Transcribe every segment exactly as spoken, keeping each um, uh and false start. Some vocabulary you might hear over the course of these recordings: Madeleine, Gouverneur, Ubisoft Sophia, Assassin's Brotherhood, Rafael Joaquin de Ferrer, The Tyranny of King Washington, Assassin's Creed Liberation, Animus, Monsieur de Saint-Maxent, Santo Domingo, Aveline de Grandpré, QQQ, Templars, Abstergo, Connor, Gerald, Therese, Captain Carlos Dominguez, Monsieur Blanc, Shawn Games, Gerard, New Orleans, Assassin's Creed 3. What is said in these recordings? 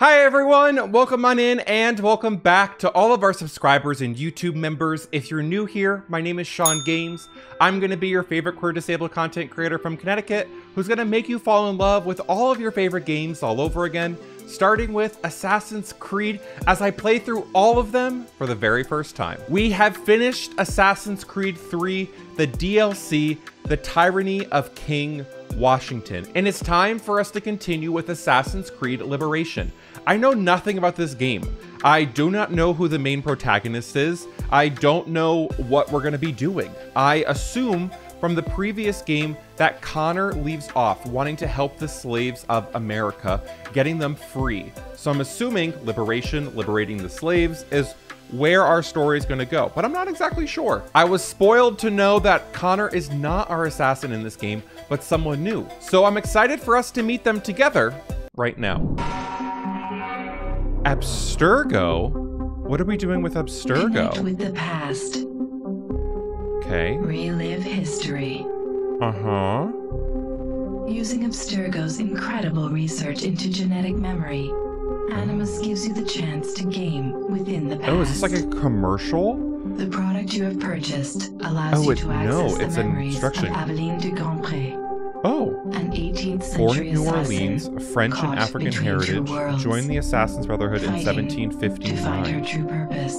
Hi everyone, welcome on in and welcome back to all of our subscribers and YouTube members. If you're new here, my name is Shawn Games. I'm going to be your favorite queer-disabled content creator from Connecticut who's going to make you fall in love with all of your favorite games all over again, starting with Assassin's Creed as I play through all of them for the very first time. We have finished Assassin's Creed three, the D L C, The Tyranny of King Washington, and it's time for us to continue with Assassin's Creed Liberation. I know nothing about this game. I do not know who the main protagonist is. I don't know what we're going to be doing. I assume from the previous game that Connor leaves off wanting to help the slaves of America, getting them free. So I'm assuming liberation, liberating the slaves, is where our story is going to go, but I'm not exactly sure. I was spoiled to know that Connor is not our assassin in this game, but someone new. So I'm excited for us to meet them together right now. Abstergo? What are we doing with Abstergo? Connect with the past. Okay. Relive history. Uh-huh. Using Abstergo's incredible research into genetic memory, Animus gives you the chance to game within the past. Oh, is this like a commercial? The product you have purchased allows oh, you to access no, the it's memories of Aveline de Grandpré. Oh. An eighteenth century Born in New Orleans, of French and African heritage, joined the Assassin's Brotherhood in seventeen fifty-nine. To find her true purpose.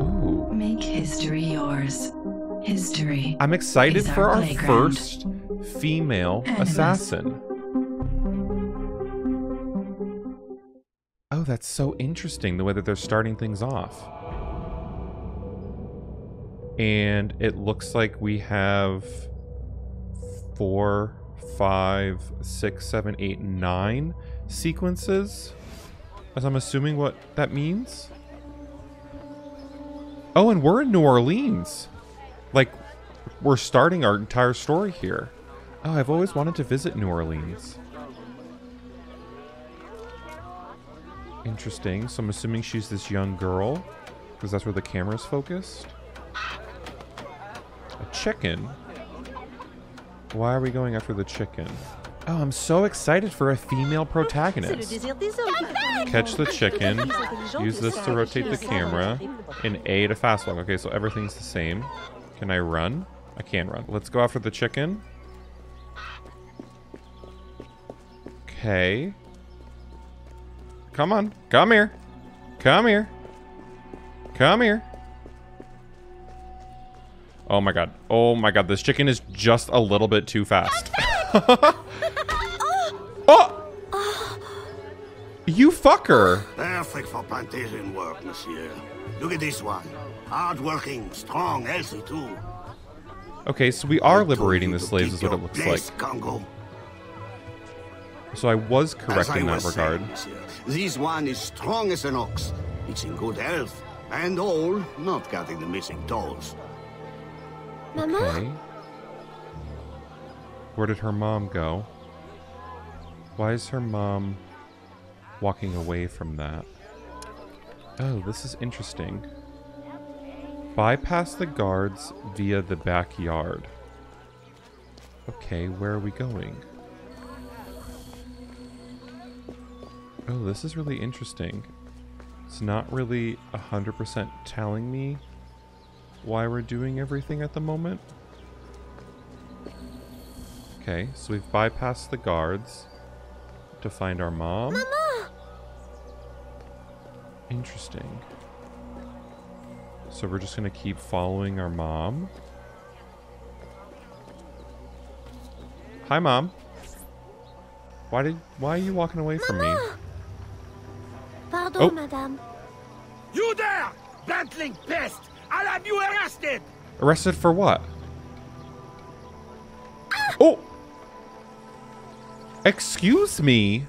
Oh. Make history yours. History. I'm excited for our, our first female Animus. assassin. Oh, that's so interesting, the way that they're starting things off. And it looks like we have four, five, six, seven, eight, nine sequences, as I'm assuming what that means. Oh, and we're in New Orleans. Like, we're starting our entire story here. Oh, I've always wanted to visit New Orleans. Interesting. So I'm assuming she's this young girl because that's where the camera's focused. A chicken? Why are we going after the chicken? Oh, I'm so excited for a female protagonist. Catch the chicken. Use this to rotate the camera. And A to fast walk. Okay, so everything's the same. Can I run? I can run. Let's go after the chicken. Okay. Come on. Come here. Come here. Come here. Oh my god. Oh my god. This chicken is just a little bit too fast. Oh! You fucker. Perfect for plantation work, monsieur. Look at this one. Hard-working, strong, healthy too. Okay, so we are liberating the slaves is what it looks like. Congo. So I was correct in that regard. This one is strong as an ox. It's in good health. And all, not counting the missing toes. Okay. Where did her mom go? Why is her mom walking away from that? Oh, this is interesting. Bypass the guards via the backyard. Okay, where are we going? Oh, this is really interesting. It's not really one hundred percent telling me why we're doing everything at the moment. Okay, so we've bypassed the guards to find our mom. Mama! Interesting. So we're just going to keep following our mom. Hi, Mom. Why did? Why are you walking away from Mama! me? Pardon, oh. madame. You there! Bantling pest! I'll have you arrested! Arrested for what? Ah! Oh! Excuse me!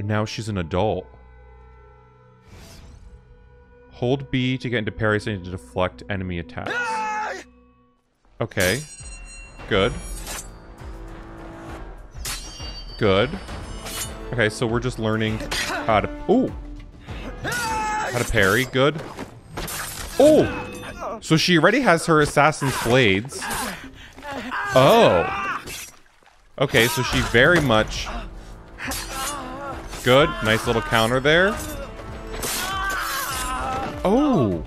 Now she's an adult. Hold B to get into parries and to deflect enemy attacks. Ah! Okay. Good. Good. Okay, so we're just learning how to... Ooh! How to parry. Good. Oh! So she already has her assassin's blades. Oh! Okay, so she very much... Good. Nice little counter there. Oh!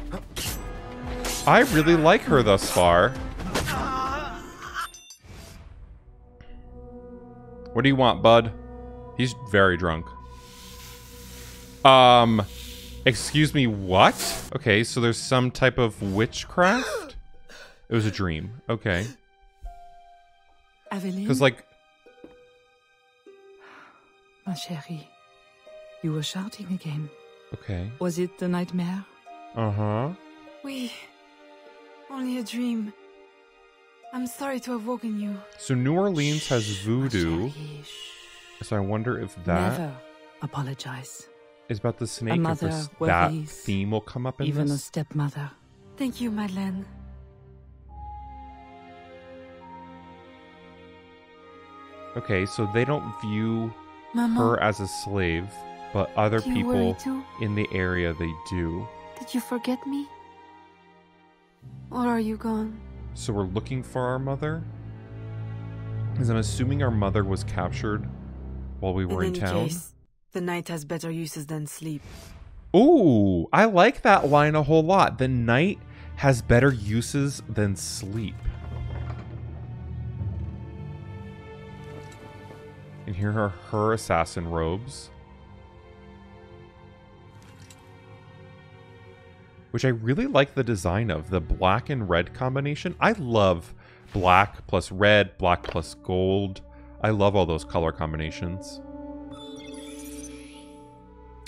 I really like her thus far. What do you want, bud? He's very drunk. Um... Excuse me, what? Okay, so there's some type of witchcraft? It was a dream. Okay. Aveline? Because, like... Ma chérie, you were shouting again. Okay. Was it the nightmare? Uh-huh. Oui. Only a dream. I'm sorry to have woken you. So New Orleans Shh, has voodoo. So I wonder if that... Never apologize. Is about the snake. A mother, that theme will come up in even this. Even a stepmother. Thank you, Madeleine. Okay, so they don't view Mama, her as a slave, but other people in the area they do. Did you forget me? Or are you gone? So we're looking for our mother? Because I'm assuming our mother was captured while we were in, in town. Case. The night has better uses than sleep. Ooh, I like that line a whole lot. The night has better uses than sleep. And here are her assassin robes. Which I really like the design of. The black and red combination. I love black plus red, black plus gold. I love all those color combinations.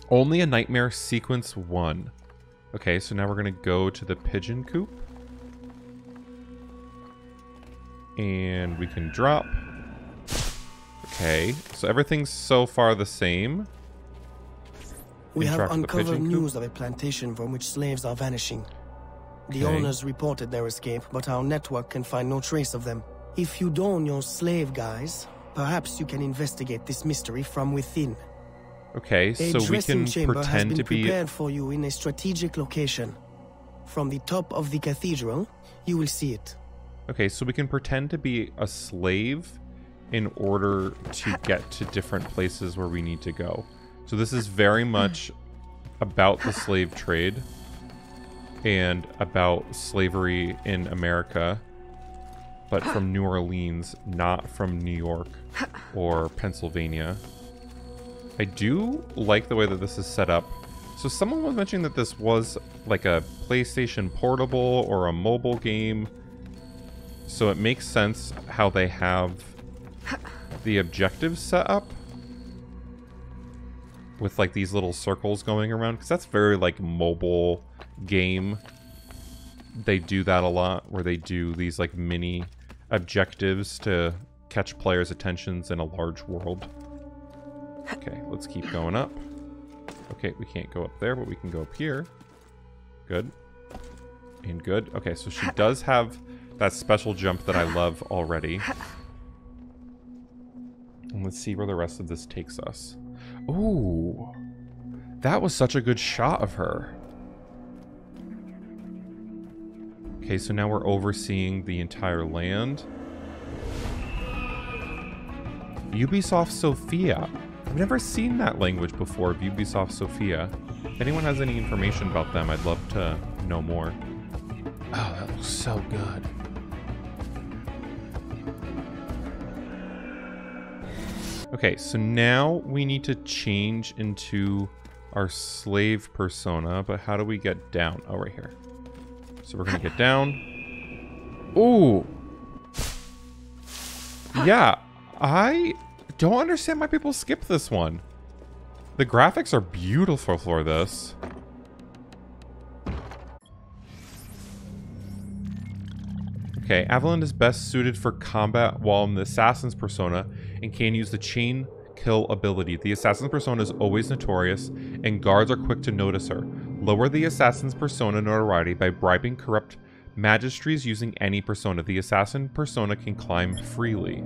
Only a nightmare sequence one. Okay, so now we're gonna go to the pigeon coop. And we can drop. Okay, so everything's so far the same. We have uncovered news of a plantation from which slaves are vanishing. The owners reported their escape, but our network can find no trace of them. If you don your slave guise, perhaps you can investigate this mystery from within. Okay, so we can pretend to be prepared for you in a strategic location. From the top of the cathedral, you will see it. Okay, so we can pretend to be a slave in order to get to different places where we need to go. So this is very much about the slave trade and about slavery in America, but from New Orleans, not from New York or Pennsylvania. I do like the way that this is set up. So someone was mentioning that this was like a PlayStation Portable or a mobile game. So it makes sense how they have the objectives set up. With like these little circles going around. Because that's very like mobile game. They do that a lot. Where they do these like mini objectives to catch players' attentions in a large world. Okay, let's keep going up. Okay, we can't go up there, but we can go up here. Good. And good. Okay, so she does have that special jump that I love already. And let's see where the rest of this takes us. Ooh. That was such a good shot of her. Okay, so now we're overseeing the entire land. Ubisoft Sophia. I've never seen that language before of Ubisoft Sophia. If anyone has any information about them, I'd love to know more. Oh, that looks so good. Okay, so now we need to change into our slave persona, but how do we get down? Oh, right here. So we're gonna get down. Ooh! Yeah, I... don't understand why people skip this one. The graphics are beautiful for this. Okay, Aveline is best suited for combat while in the assassin's persona and can use the chain kill ability. The assassin's persona is always notorious and guards are quick to notice her. Lower the assassin's persona notoriety by bribing corrupt magistries using any persona. The assassin persona can climb freely.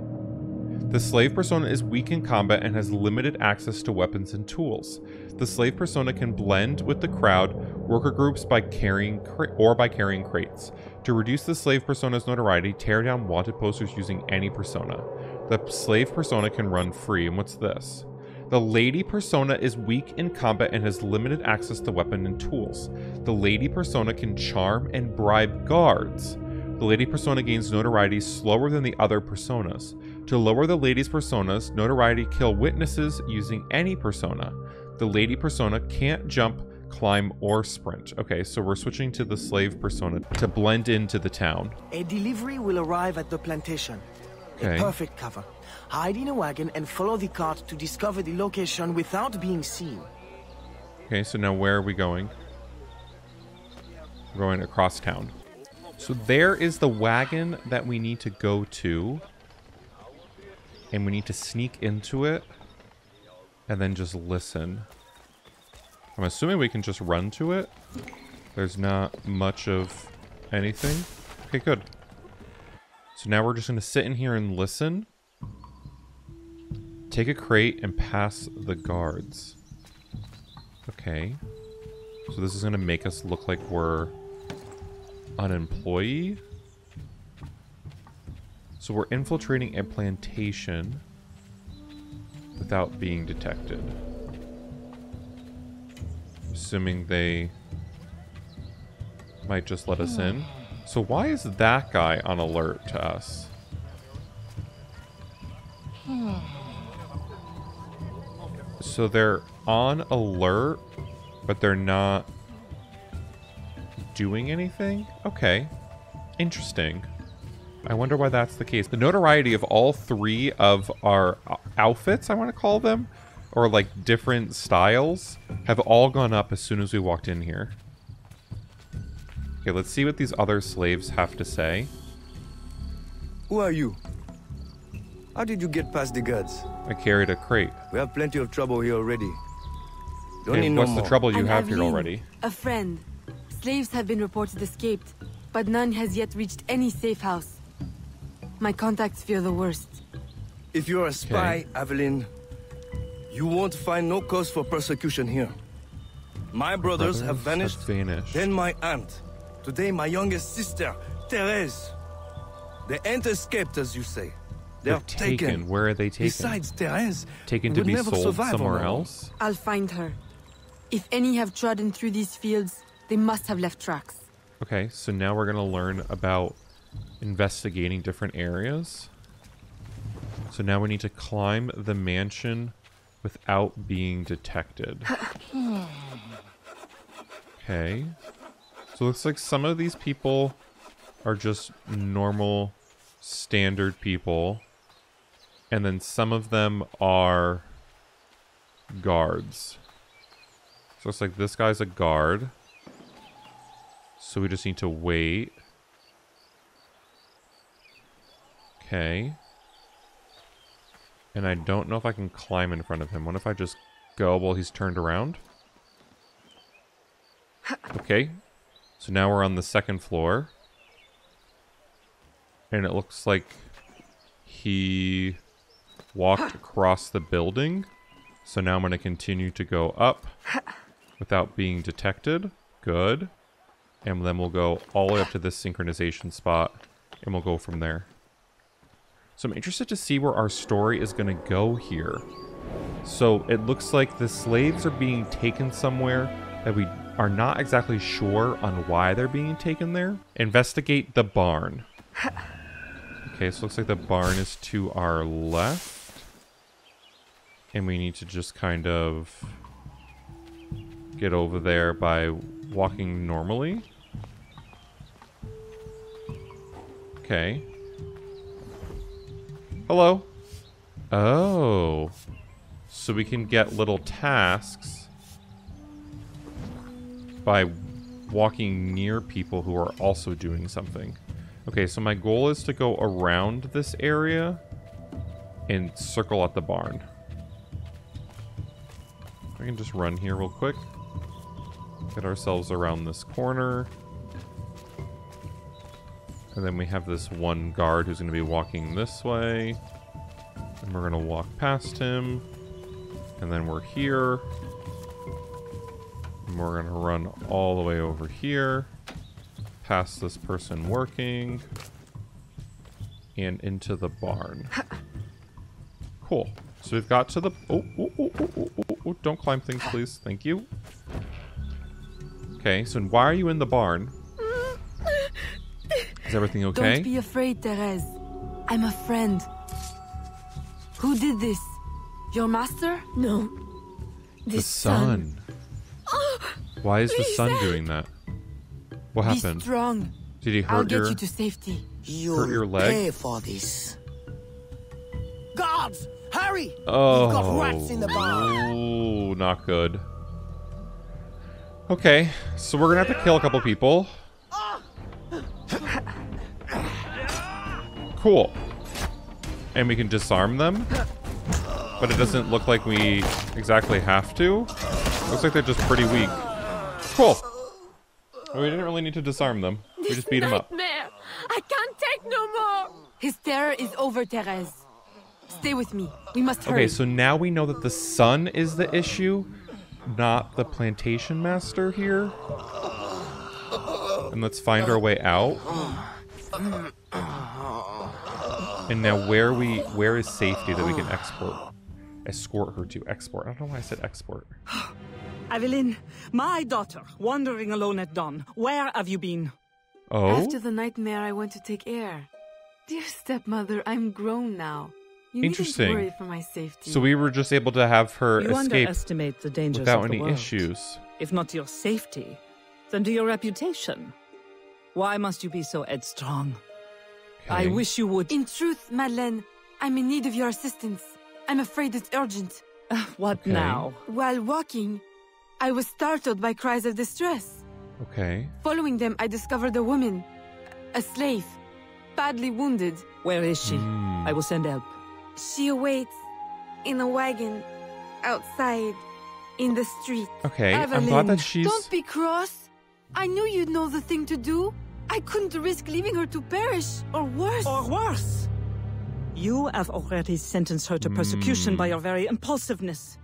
The slave persona is weak in combat and has limited access to weapons and tools. The slave persona can blend with the crowd, worker groups by carrying cra or by carrying crates. To reduce the slave persona's notoriety, tear down wanted posters using any persona. The slave persona can run free. And what's this? The lady persona is weak in combat and has limited access to weapon and tools. The lady persona can charm and bribe guards. The lady persona gains notoriety slower than the other personas. To lower the lady's personas, notoriety kill witnesses using any persona. The lady persona can't jump, climb, or sprint. Okay, so we're switching to the slave persona to blend into the town. A delivery will arrive at the plantation. Okay. A perfect cover. Hide in a wagon and follow the cart to discover the location without being seen. Okay, so now where are we going? We're going across town. So there is the wagon that we need to go to. And we need to sneak into it. And then just listen. I'm assuming we can just run to it. There's not much of anything. Okay, good. So now we're just going to sit in here and listen. Take a crate and pass the guards. Okay. So this is going to make us look like we're an employee. So we're infiltrating a plantation without being detected. Assuming they might just let us in. So why is that guy on alert to us? So they're on alert, but they're not doing anything? Okay. Interesting. I wonder why that's the case. The notoriety of all three of our outfits, I want to call them, or like different styles, have all gone up as soon as we walked in here. Okay, let's see what these other slaves have to say. Who are you? How did you get past the guards? I carried a crate. We have plenty of trouble here already. Don't okay, need what's no the more. trouble you I'm have Aveline, here already? A friend. Slaves have been reported escaped, but none has yet reached any safe house. My contacts fear the worst. If you're a spy, okay. Aveline, you won't find no cause for persecution here. My brothers, brothers have, vanished, have vanished, then my aunt. Today my youngest sister, Therese. They ain't escaped, as you say. They're, They're taken. taken. Where are they taken? Besides Therese, taken to be sold somewhere else? I'll find her. If any have trodden through these fields, they must have left tracks. Okay, so now we're going to learn about investigating different areas. So now we need to climb the mansion without being detected. Okay. So it looks like some of these people are just normal, standard people. And then some of them are guards. So it's like this guy's a guard. So we just need to wait. Okay. And I don't know if I can climb in front of him. What if I just go while he's turned around? Okay. So now we're on the second floor. And it looks like he walked across the building. So now I'm going to continue to go up without being detected. Good. And then we'll go all the way up to this synchronization spot. And we'll go from there. So I'm interested to see where our story is going to go here. So it looks like the slaves are being taken somewhere that we are not exactly sure on why they're being taken there. Investigate the barn. Okay, so it looks like the barn is to our left. And we need to just kind of get over there by walking normally. Okay. Hello. Oh. So we can get little tasks by walking near people who are also doing something. Okay, so my goal is to go around this area and circle at the barn. I can just run here real quick. Get ourselves around this corner. And then we have this one guard who's going to be walking this way. And we're going to walk past him. And then we're here. And we're going to run all the way over here. Past this person working. And into the barn. Cool. So we've got to the... Oh, oh, oh, oh, oh, oh, oh, don't climb things, please. Thank you. Okay, so why are you in the barn? Is everything okay? Don't be afraid, Therese. I'm a friend. Who did this? Your master? No. The, the sun. sun. Oh, why is the sun help. doing that? What be happened? Strong. Did he hurt I'll your... I'll get you to safety. You hurt your leg? Pay for this. Guards! Hurry! Oh, you've got rats in the barn. Oh, not good. Okay, so we're gonna have to kill a couple people. Cool. And we can disarm them. But it doesn't look like we exactly have to. Looks like they're just pretty weak. Cool. We didn't really need to disarm them. This we just beat nightmare. them up. I can't take no more! His terror is over, Therese. Stay with me. We must hurry. Okay, so now we know that the sun is the issue, not the plantation master here. And let's find our way out. And now where we where is safety that we can export? Escort her to export. I don't know why I said export. Aveline, my daughter, wandering alone at dawn. Where have you been? Oh? After the nightmare, I went to take air. Dear stepmother, I'm grown now. You Interesting. Worry for my safety. So we were just able to have her you escape underestimate the dangers without of the any world. issues. If not to your safety, then to your reputation. Why must you be so headstrong? Okay. I wish you would. In truth, Madeleine, I'm in need of your assistance. I'm afraid it's urgent. Uh, what okay. now? While walking, I was startled by cries of distress. Okay. Following them, I discovered a woman, a slave, badly wounded. Where is she? Mm. I will send help. She awaits in a wagon outside in the street. Okay, Aveline, I'm glad that she's... Don't be cross. I knew you'd know the thing to do. I couldn't risk leaving her to perish, or worse. Or worse. You have already sentenced her to persecution mm. by your very impulsiveness.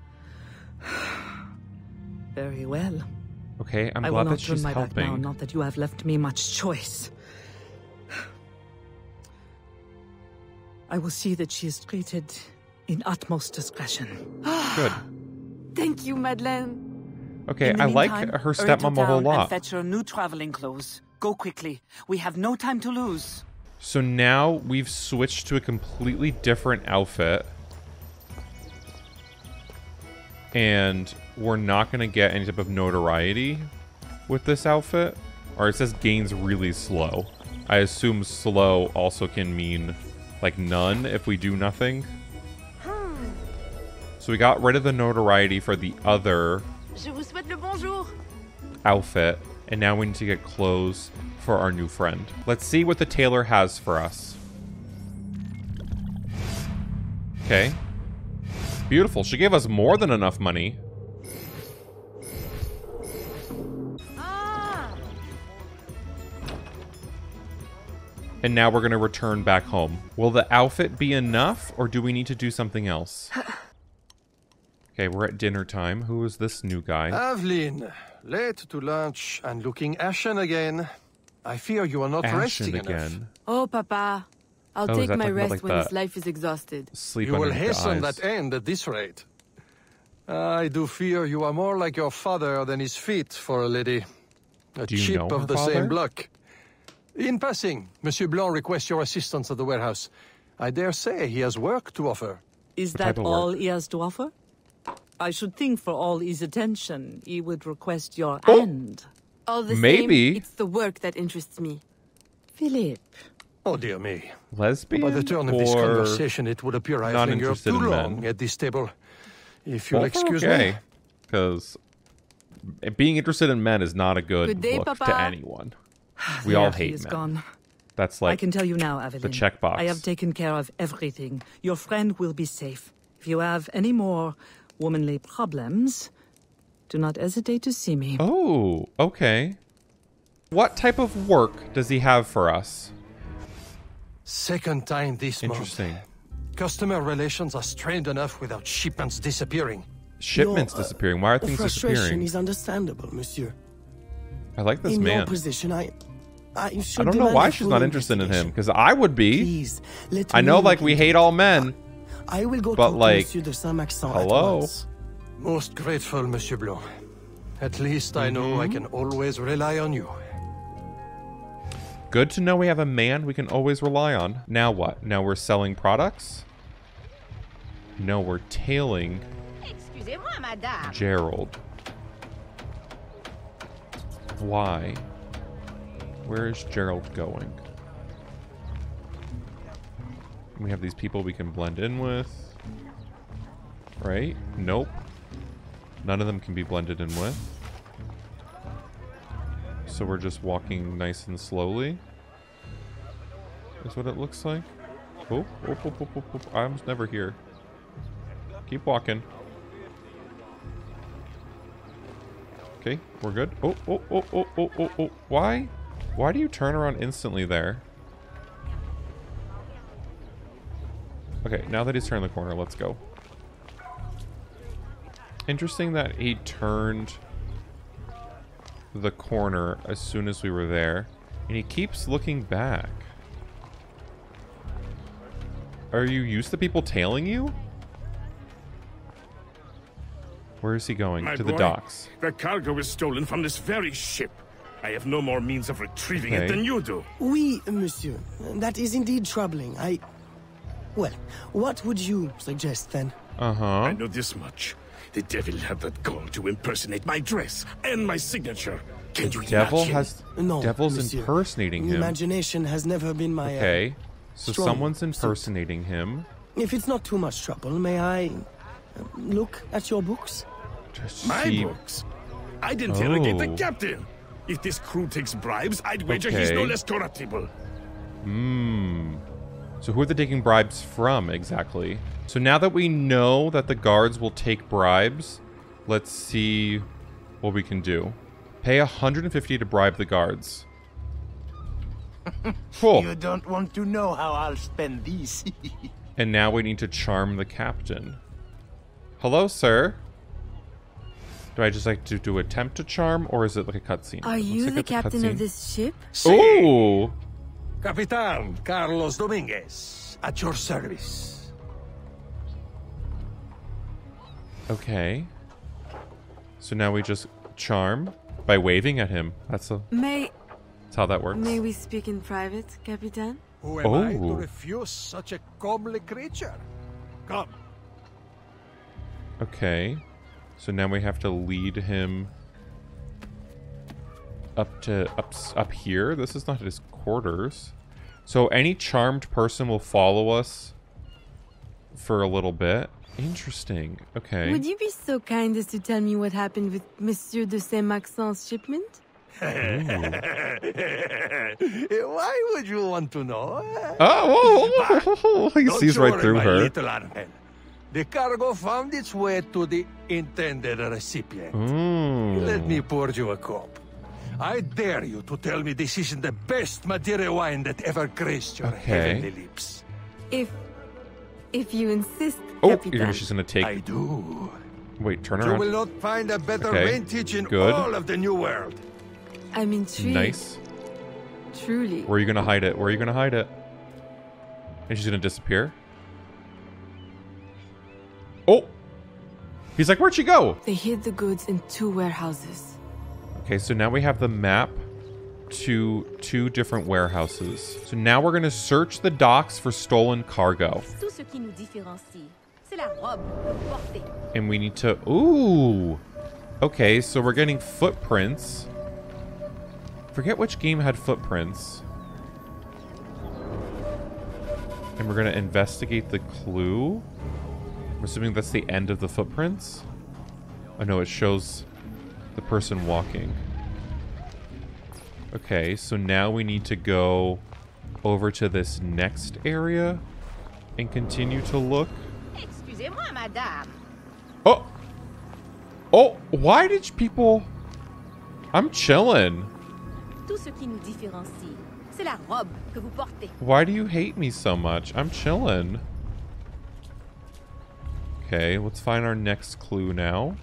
Very well. Okay, I'm I glad that she's helping. I will not turn my back now, not that you have left me much choice. I will see that she is treated in utmost discretion. Good. Thank you, Madeleine. Okay, I meantime, like her stepmom a whole lot. And fetch her new traveling clothes. Go quickly. We have no time to lose. So now we've switched to a completely different outfit. And we're not going to get any type of notoriety with this outfit. Or it says gains really slow. I assume slow also can mean... like none if we do nothing. So we got rid of the notoriety for the other outfit, and now we need to get clothes for our new friend. Let's see what the tailor has for us. Okay. Beautiful. She gave us more than enough money. And now we're going to return back home. Will the outfit be enough, or do we need to do something else? Okay, we're at dinner time. Who is this new guy? Aveline, late to lunch and looking ashen again. I fear you are not ashen resting again. enough. Oh, Papa. I'll oh, take my rest like when that? this life is exhausted. Sleep you will hasten that end at this rate. I do fear you are more like your father than his feet for a lady. A do chip you know of the father? same block. In passing, Monsieur Blanc requests your assistance at the warehouse. I dare say he has work to offer. Is what that all he has to offer? I should think for all his attention, he would request your oh. end. All the Maybe. same, it's the work that interests me. Philippe. Oh, dear me. Lesbian? By the turn of this conversation, it would appear I linger too long men. at this table. If you'll well, excuse okay. me. Because being interested in men is not a good, good day, look Papa. to anyone. We the all hate is men. Gone. That's like I can tell you now, Aveline, the checkbox. I have taken care of everything. Your friend will be safe. If you have any more womanly problems, do not hesitate to see me. Oh, okay. What type of work does he have for us? Second time this month. Interesting. Customer relations are strained enough without shipments disappearing. Shipments Your, uh, disappearing? Why are things disappearing? Frustration is understandable, monsieur. I like this in man. Your position, I, I, I don't know why she's not interested in him, because I would be. Please, I know, like, we hate all men, I will go but to like, Monsieur de Saint-Maxent hello? At once. Most grateful, Monsieur Blanc. At least I know mm-hmm. I can always rely on you. Good to know we have a man we can always rely on. Now what? Now we're selling products? No, we're tailing Gerald. Why? Where is Gerald going? We have these people we can blend in with. Right? Nope. None of them can be blended in with. So we're just walking nice and slowly. Is what it looks like. Oh, oh, oh, oh, oh, oh. I'm never here. Keep walking. Okay, we're good. Oh, oh, oh, oh, oh, oh, oh. Why? Why do you turn around instantly there? Okay, now that he's turned the corner, let's go. Interesting that he turned the corner as soon as we were there, and he keeps looking back. Are you used to people tailing you? Where is he going? My to boy, the docks. The cargo was stolen from this very ship. I have no more means of retrieving okay. it than you do. Oui, monsieur. That is indeed troubling. I... Well, what would you suggest then? Uh-huh. I know this much. The devil had that gall to impersonate my dress and my signature. Can the you devil imagine? Has, no, devil's monsieur, impersonating him. Imagination has never been my... Okay, uh, so strong someone's impersonating suit. Him. If it's not too much trouble, may I uh, look at your books? Just my see. Books? I'd interrogate oh. the captain. If this crew takes bribes, I'd wager okay. he's no less corruptible. Hmm. So who are they taking bribes from, exactly? So now that we know that the guards will take bribes, let's see what we can do. Pay one hundred fifty to bribe the guards. Cool. You don't want to know how I'll spend these. And now we need to charm the captain. Hello, sir. Do I just like to do attempt to charm, or is it like a cutscene? Are you like the captain cutscene. Of this ship? Oh! Captain Carlos Dominguez, at your service. Okay. So now we just charm by waving at him. That's, a, may, that's how that works. May we speak in private, Captain? Who am oh. I to refuse such a comely creature? Come. Okay. So now we have to lead him up to up, up here. This is not his quarters. So any charmed person will follow us for a little bit. Interesting. Okay. Would you be so kind as to tell me what happened with Monsieur de Saint-Maxent's shipment? Why would you want to know? Oh, oh, oh, oh, oh. He sees right through her. The cargo found its way to the intended recipient. Mm. Let me pour you a cup. I dare you to tell me this isn't the best Madeira wine that ever graced your okay. heavenly lips. If, if you insist, oh, Captain. You're gonna, she's gonna take. I do. Wait, turn around. You will not find a better okay. vintage in Good. All of the New World. I'm intrigued. Nice. Truly. Where are you gonna hide it? Where are you gonna hide it? And she's gonna disappear. Oh. He's like, where'd she go? They hid the goods in two warehouses. Okay, so now we have the map to two different warehouses. So now we're gonna search the docks for stolen cargo. And we need to, ooh. Okay, so we're getting footprints. Forget which game had footprints. And we're gonna investigate the clue. I'm assuming that's the end of the footprints. Oh no, it shows the person walking. Okay, so now we need to go over to this next area and continue to look. Excusez-moi, madame. Oh! Oh, why did people... I'm chillin'. Why do you hate me so much? I'm chillin'. Okay, let's find our next clue now.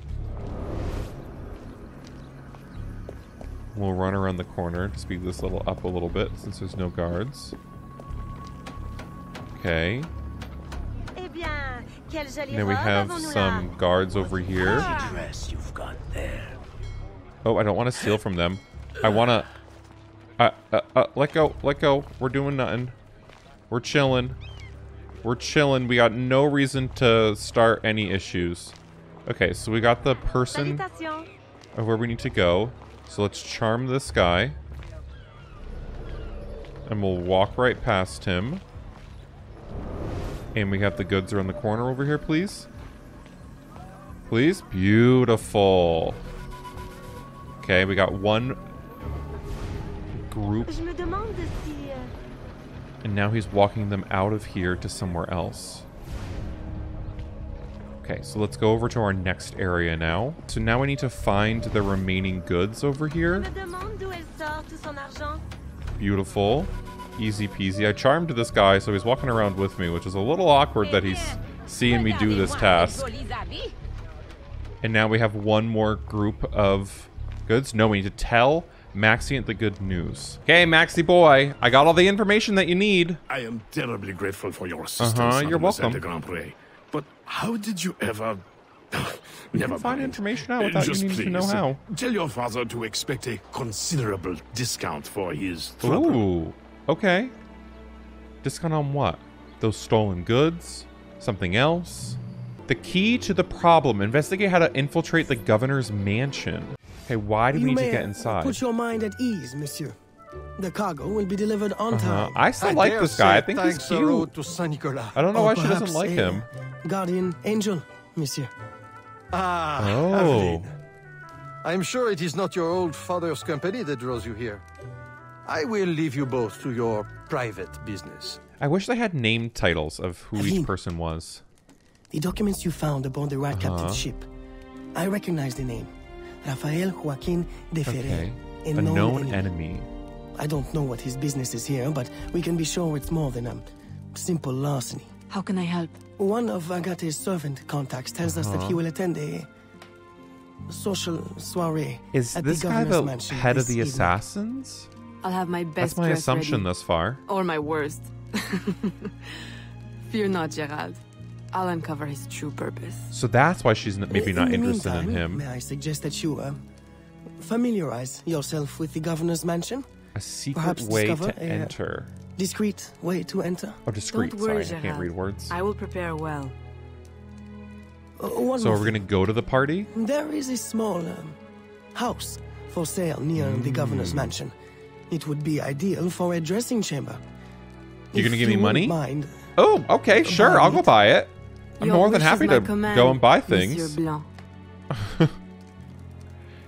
We'll run around the corner to speed this little up a little bit since there's no guards. Okay. Eh bien, And then we have some guards over here. Oh, I don't want to steal from them. I want to... Uh, uh, uh, let go, let go. We're doing nothing. We're chilling. We're chilling. We got no reason to start any issues. Okay, so we got the person of where we need to go. So let's charm this guy. And we'll walk right past him. And we have the goods around the corner over here, please. Please. Beautiful. Okay, we got one... group. And now he's walking them out of here to somewhere else. Okay, so let's go over to our next area now. So now we need to find the remaining goods over here. Beautiful. Easy peasy. I charmed this guy, so he's walking around with me, which is a little awkward that he's seeing me do this task. And now we have one more group of goods. No, we need to tell Maxient the good news. Okay, Maxie boy, I got all the information that you need. I am terribly grateful for your assistance. Uh-huh, you're welcome. De but how did you ever... Never find mind. Information out without just you needing to know how. Tell your father to expect a considerable discount for his trouble. Ooh, okay. Discount on what? Those stolen goods? Something else? The key to the problem. Investigate how to infiltrate the governor's mansion. Okay, why do we need to get inside? Put your mind at ease, monsieur. The cargo will be delivered on time. I still like this guy. I think he's cute. I don't know why she doesn't like him. Guardian angel, monsieur. Ah, Aveline. I'm sure it is not your old father's company that draws you here. I will leave you both to your private business. I wish they had name titles of who each person was. The documents you found aboard the rat captain's ship. I recognize the name. Rafael Joaquin de Ferrer, okay. a, a known, known enemy. enemy. I don't know what his business is here, but we can be sure it's more than a simple larceny. How can I help? One of Agate's servant contacts tells uh-huh. us that he will attend a social soiree. Is at this the guy the head of the evening. assassins? I'll have my best. That's my assumption ready. thus far. Or my worst. Fear not, Gerald. I'll uncover his true purpose. So that's why she's maybe not in interested meantime, in him. May I suggest that you uh, familiarize yourself with the governor's mansion? A secret Perhaps way to a, enter. Discreet way to enter. Oh, discreet. Don't worry, Sorry, Gerard. I can't read words. I will prepare well. Uh, one so are we going to go to the party? There is a small um, house for sale near mm. the governor's mansion. It would be ideal for a dressing chamber. You're going to give me money? Mind, oh, okay, sure. I'll it. go buy it. I'm Your more than happy to command, go and buy things. Blanc. Yeah,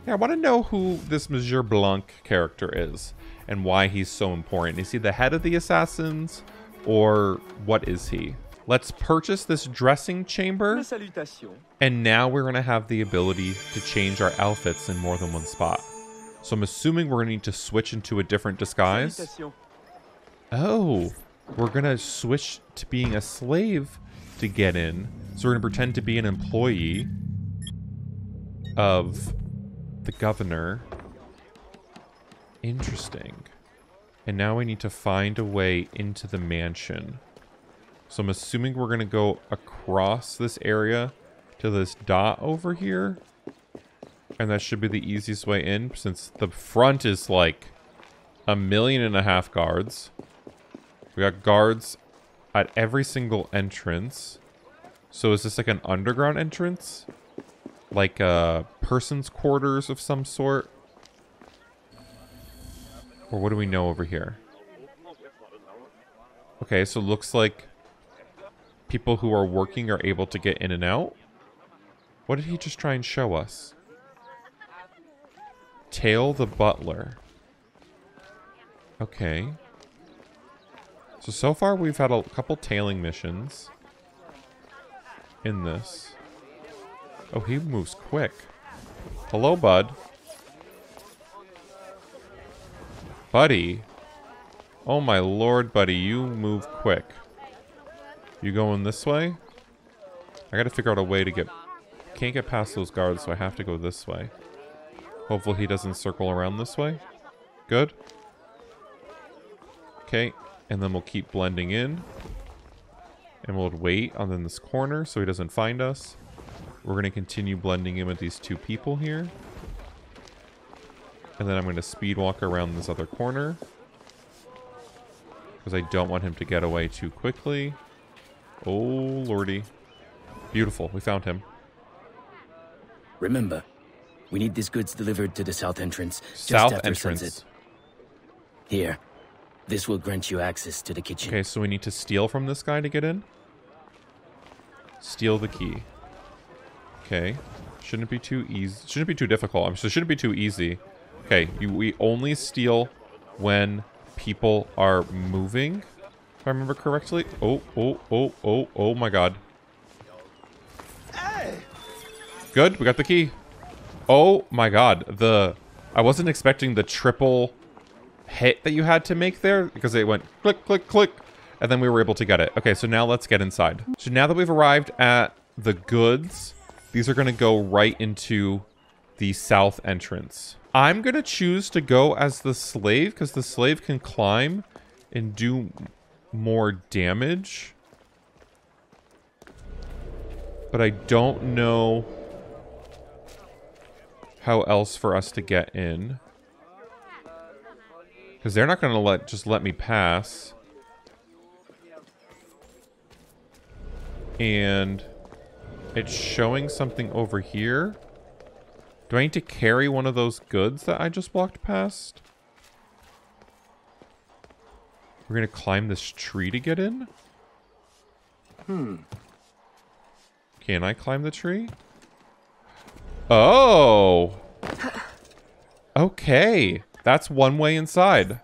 I want to know who this Monsieur Blanc character is and why he's so important. Is he the head of the assassins or what is he? Let's purchase this dressing chamber. And now we're going to have the ability to change our outfits in more than one spot. So I'm assuming we're going to need to switch into a different disguise. Oh, we're going to switch to being a slave to get in. So we're gonna pretend to be an employee of the governor. Interesting. And now we need to find a way into the mansion. So I'm assuming we're gonna go across this area to this dot over here. And that should be the easiest way in since the front is like a million and a half guards. We got guards at every single entrance. So is this like an underground entrance? Like a person's quarters of some sort? Or what do we know over here? Okay, so it looks like people who are working are able to get in and out. What did he just try and show us? Tail the butler. Okay. So, so far we've had a couple tailing missions in this. Oh, he moves quick. Hello, bud. Buddy. Oh my lord, buddy, you move quick. You going this way? I gotta figure out a way to get... Can't get past those guards, so I have to go this way. Hopefully he doesn't circle around this way. Good. Okay. And then we'll keep blending in. And we'll wait on in this corner so he doesn't find us. We're going to continue blending in with these two people here. And then I'm going to speed walk around this other corner, because I don't want him to get away too quickly. Oh, lordy. Beautiful. We found him. Remember, we need these goods delivered to the south entrance. South just after entrance. Sunset. Here. This will grant you access to the kitchen. Okay, so we need to steal from this guy to get in? Steal the key. Okay. Shouldn't be too easy. Shouldn't be too difficult. I'm so shouldn't be too easy. Okay, you, we only steal when people are moving, if I remember correctly. Oh, oh, oh, oh, oh my god. Good, we got the key. Oh my god, the... I wasn't expecting the triple hit that you had to make there, because it went click, click, click, and then we were able to get it. Okay, so now let's get inside. So now that we've arrived at the goods, these are going to go right into the south entrance. I'm going to choose to go as the slave, because the slave can climb and do more damage. But I don't know how else for us to get in, because they're not going to let just let me pass. And it's showing something over here. Do I need to carry one of those goods that I just walked past? We're going to climb this tree to get in? Hmm. Can I climb the tree? Oh! Okay. That's one way inside.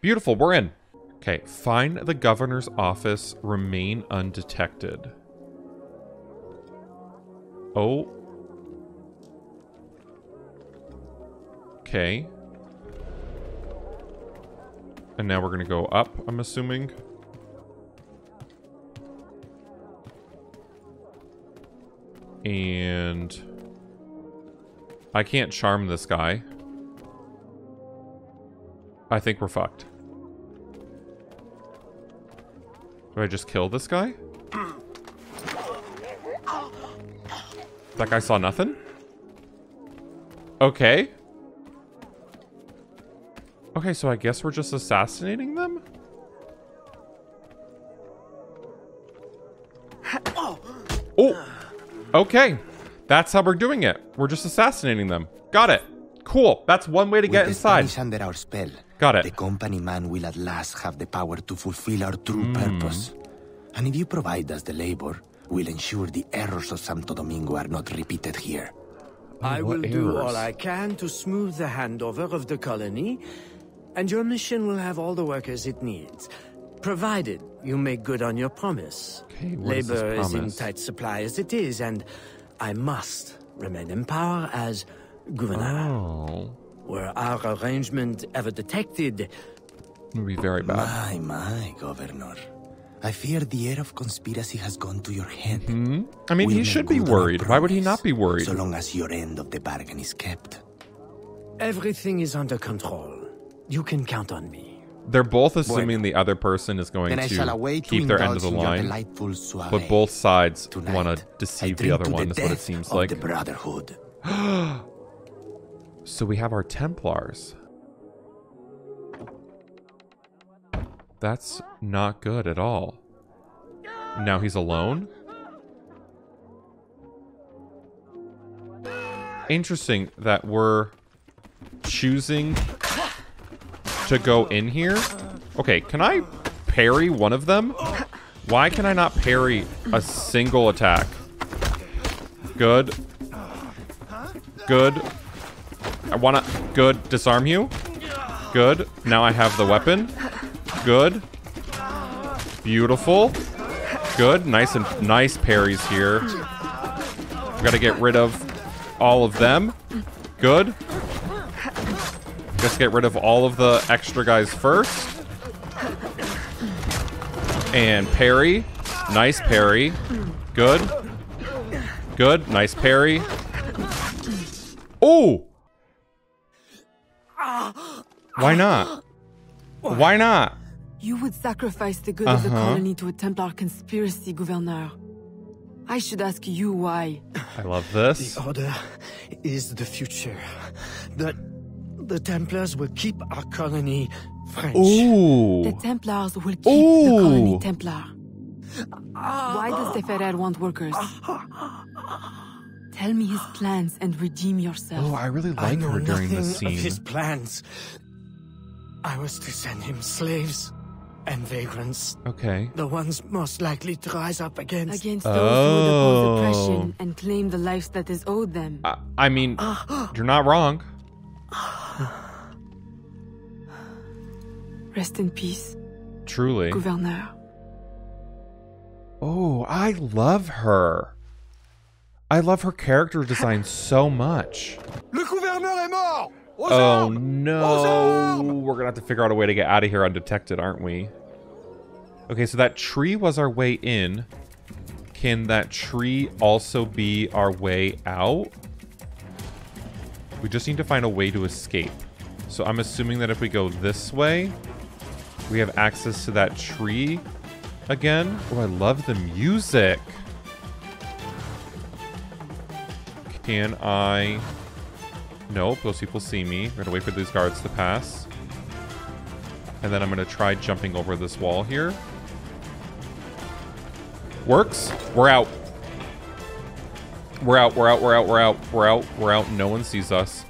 Beautiful, we're in. Okay, find the governor's office, remain undetected. Oh. Okay. And now we're gonna go up, I'm assuming. And I can't charm this guy. I think we're fucked. Do I just kill this guy? That guy saw nothing? Okay. Okay, so I guess we're just assassinating them? Oh! Okay. That's how we're doing it. We're just assassinating them. Got it. Cool. That's one way to get inside. With the Spanish under our spell, got it. The company man will at last have the power to fulfill our true mm. purpose. And if you provide us the labor, we'll ensure the errors of Santo Domingo are not repeated here. I what will errors? do all I can to smooth the handover of the colony, and your mission will have all the workers it needs, provided you make good on your promise. Okay, labor is, promise? is in tight supply as it is, and I must remain in power as Gouverneur. Oh. Were our arrangement ever detected? It would be very bad. My, my, Governor. I fear the air of conspiracy has gone to your head. Mm-hmm. I mean, we'll he should be worried. Promise, why would he not be worried? So long as your end of the bargain is kept. Everything is under control. You can count on me. They're both assuming bueno. the other person is going to keep to their end of the line. But both sides want to deceive the other one, the is what it seems like. The Brotherhood. So we have our Templars. That's not good at all. Now he's alone? Interesting that we're choosing to go in here. Okay, can I parry one of them? Why can I not parry a single attack? Good. Good. I wanna... Good. Disarm you. Good. Now I have the weapon. Good. Beautiful. Good. Nice and nice parries here. We gotta get rid of all of them. Good. Just get rid of all of the extra guys first. And parry. Nice parry. Good. Good. Nice parry. Oh! Why not? Why not? You would sacrifice the good uh-huh. of the colony to a Templar conspiracy, Gouverneur. I should ask you why. I love this. The Order is the future. The, the Templars will keep our colony French. Ooh. The Templars will keep Ooh. the colony Templar. Why does De Ferrer want workers? Tell me his plans and redeem yourself. Oh, I really like I know her during this scene. Of his plans. I was to send him slaves and vagrants. Okay. The ones most likely to rise up against against those oh. who would oppose oppression and claim the life that is owed them. I, I mean, you're not wrong. Rest in peace. Truly, Gouverneur. Oh, I love her. I love her character design so much. Le gouverneur est mort! Aux oh armes! No, we're gonna have to figure out a way to get out of here undetected, aren't we? Okay, so that tree was our way in. Can that tree also be our way out? We just need to find a way to escape. So I'm assuming that if we go this way, we have access to that tree again. Oh, I love the music. Can I... Nope, those people see me. I'm going to wait for these guards to pass. And then I'm going to try jumping over this wall here. Works. We're out. We're out, we're out, we're out, we're out, we're out, we're out. No one sees us.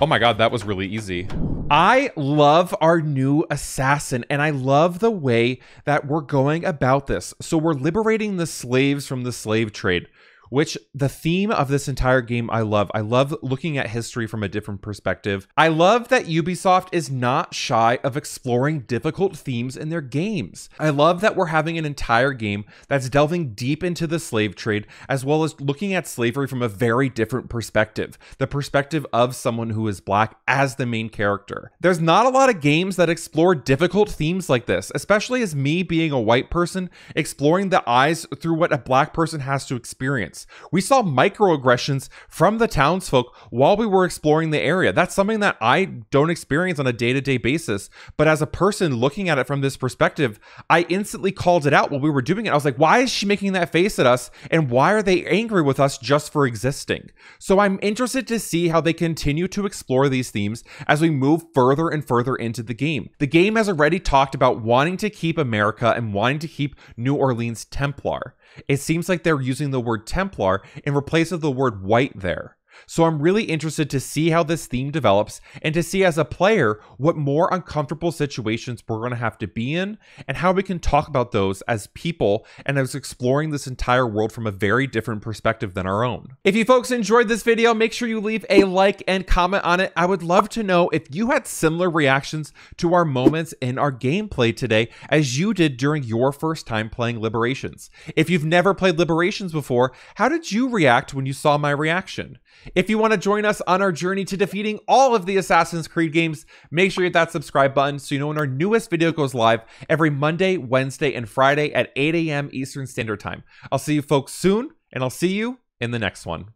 Oh my god, that was really easy. I love our new assassin, and I love the way that we're going about this. So we're liberating the slaves from the slave trade, which the theme of this entire game I love. I love looking at history from a different perspective. I love that Ubisoft is not shy of exploring difficult themes in their games. I love that we're having an entire game that's delving deep into the slave trade, as well as looking at slavery from a very different perspective, the perspective of someone who is Black as the main character. There's not a lot of games that explore difficult themes like this, especially as me being a white person, exploring the eyes through what a Black person has to experience. We saw microaggressions from the townsfolk while we were exploring the area. That's something that I don't experience on a day-to-day basis. But as a person looking at it from this perspective, I instantly called it out while we were doing it. I was like, why is she making that face at us? And why are they angry with us just for existing? So I'm interested to see how they continue to explore these themes as we move further and further into the game. The game has already talked about wanting to keep America and wanting to keep New Orleans Templar. It seems like they're using the word Templar in place of the word white there. So I'm really interested to see how this theme develops and to see as a player what more uncomfortable situations we're going to have to be in and how we can talk about those as people and as exploring this entire world from a very different perspective than our own. If you folks enjoyed this video, make sure you leave a like and comment on it. I would love to know if you had similar reactions to our moments in our gameplay today as you did during your first time playing Liberations. If you've never played Liberations before, how did you react when you saw my reaction? If you want to join us on our journey to defeating all of the Assassin's Creed games, make sure you hit that subscribe button so you know when our newest video goes live every Monday, Wednesday, and Friday at eight A M Eastern Standard Time. I'll see you folks soon, and I'll see you in the next one.